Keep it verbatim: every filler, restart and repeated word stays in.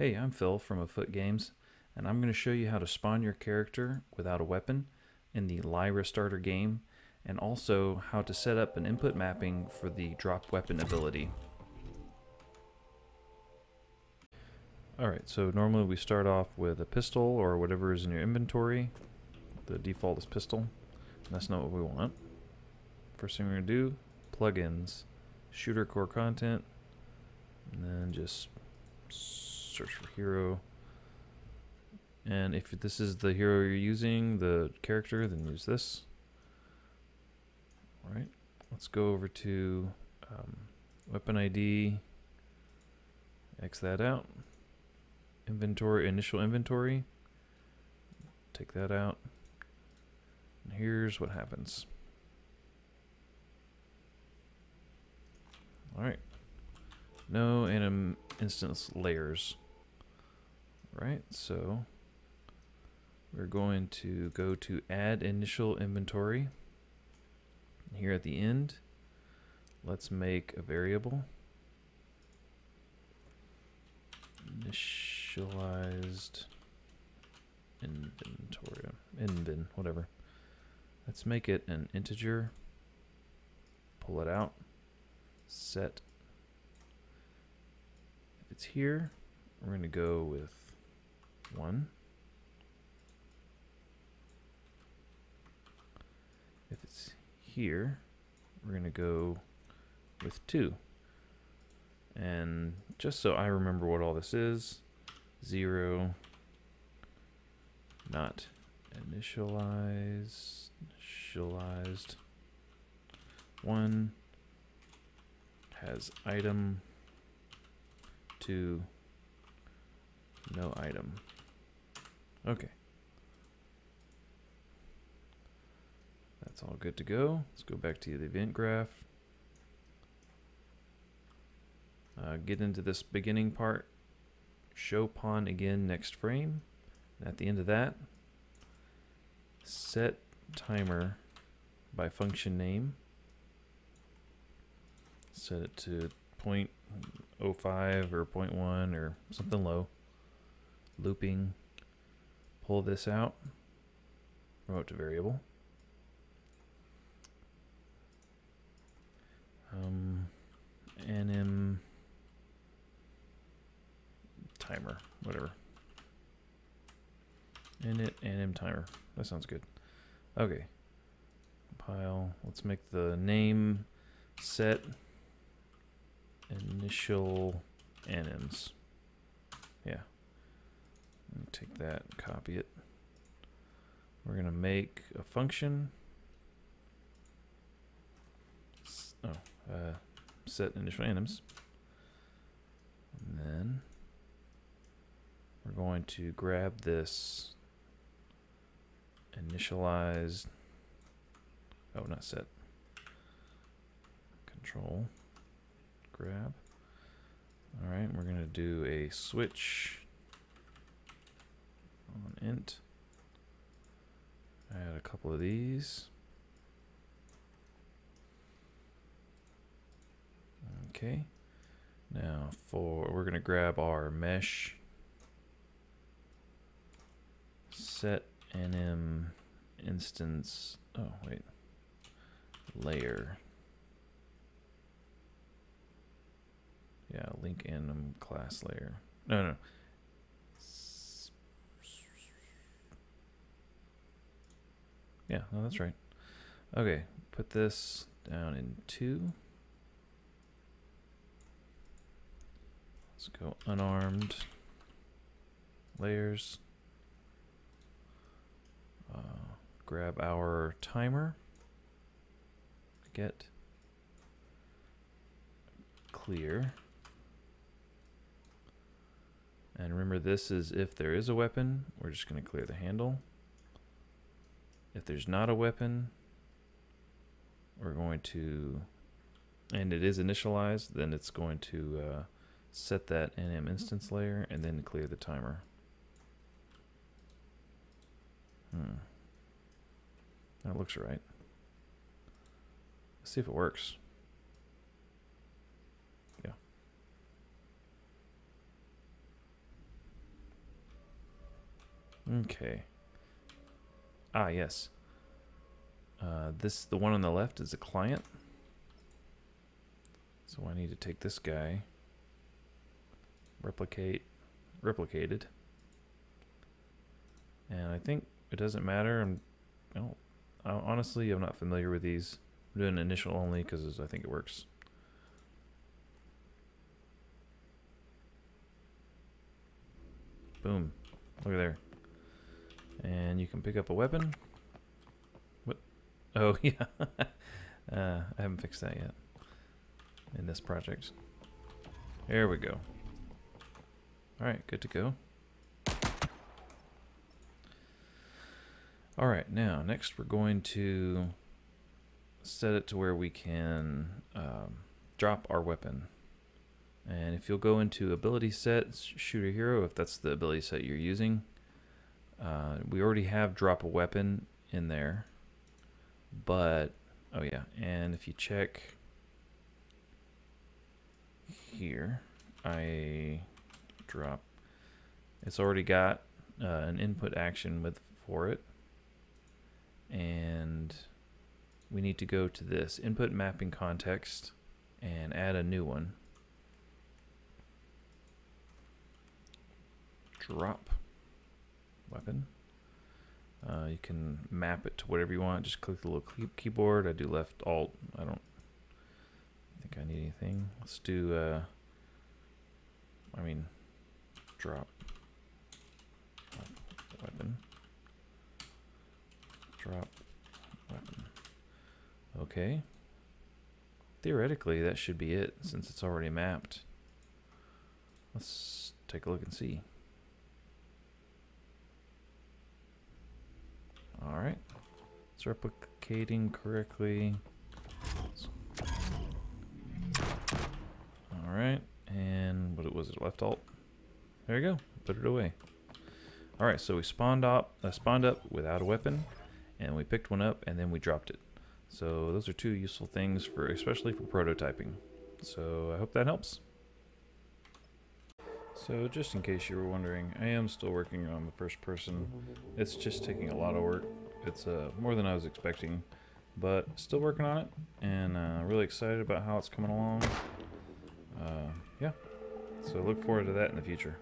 Hey, I'm Phil from Afoot Games, and I'm going to show you how to spawn your character without a weapon in the Lyra Starter game, and also how to set up an input mapping for the drop weapon ability. Alright, so normally we start off with a pistol or whatever is in your inventory. The default is pistol, and that's not what we want. First thing we're going to do, plugins, Shooter Core content, and then just search for hero, and if this is the hero you're using, the character, then use this. Alright, let's go over to um, weapon I D, X that out, inventory, initial inventory, take that out, and here's what happens. Alright, no N M instance layers. Right, so we're going to go to add initial inventory. Here at the end, let's make a variable. Initialized inventory, invin, whatever. Let's make it an integer. Pull it out. Set. If it's here, we're going to go with one. If it's here, we're going to go with two. And just so I remember what all this is, zero, not initialized, initialized, one has item, two, no item. Okay. That's all good to go. Let's go back to the event graph. Uh, get into this beginning part. Show pawn again next frame. And at the end of that, set timer by function name. Set it to zero point zero five or zero point one or something low. Looping. Pull this out. Remote to variable. Um, N M timer, whatever. Init N M timer. That sounds good. Okay. Compile. Let's make the name set initial N Ms. Yeah. Let me take that and copy it. We're going to make a function. Oh, uh, set initial N Ms. And then we're going to grab this initialized. Oh, not set. Control. Grab. All right, we're going to do a switch on int. Add a couple of these. Okay. Now for we're going to grab our mesh set N M instance. Oh wait. Layer. Yeah, link N M class layer. No, no. Yeah, no, that's right. Okay, put this down in two. Let's go unarmed layers. Uh, grab our timer. Get clear. And remember, this is if there is a weapon, we're just going to clear the handle. If there's not a weapon, we're going to, and it is initialized, then it's going to uh, set that N M instance layer and then clear the timer. Hmm. That looks right. Let's see if it works. Yeah. Okay. Ah, yes. Uh, this, the one on the left is a client. So I need to take this guy, replicate, replicated. And I think it doesn't matter. I'm, I don't, I, honestly, I'm not familiar with these. I'm doing initial only because I think it works. Boom. Look at there. And you can pick up a weapon. What? Oh, yeah. uh, I haven't fixed that yet in this project. There we go. All right, good to go. All right, now, next we're going to set it to where we can um, drop our weapon. And if you'll go into ability set, shooter hero, if that's the ability set you're using, uh, we already have drop a weapon in there, but, oh yeah, and if you check here, I drop, it's already got uh, an input action with for it, and we need to go to this input mapping context and add a new one. Drop weapon. Uh, you can map it to whatever you want. Just click the little keyboard. I do left alt. I don't think I need anything. Let's do, uh, I mean, drop weapon. Drop weapon. Okay. Theoretically, that should be it since it's already mapped. Let's take a look and see. All right, it's replicating correctly. All right, and what was it, left alt? There you go, put it away. All right, so we spawned up, uh, spawned up without a weapon, and we picked one up, and then we dropped it. So those are two useful things, for, especially for prototyping. So I hope that helps. So just in case you were wondering, I am still working on the first person. It's just taking a lot of work. It's uh, more than I was expecting, but still working on it, and uh, really excited about how it's coming along. Uh, yeah, so look forward to that in the future.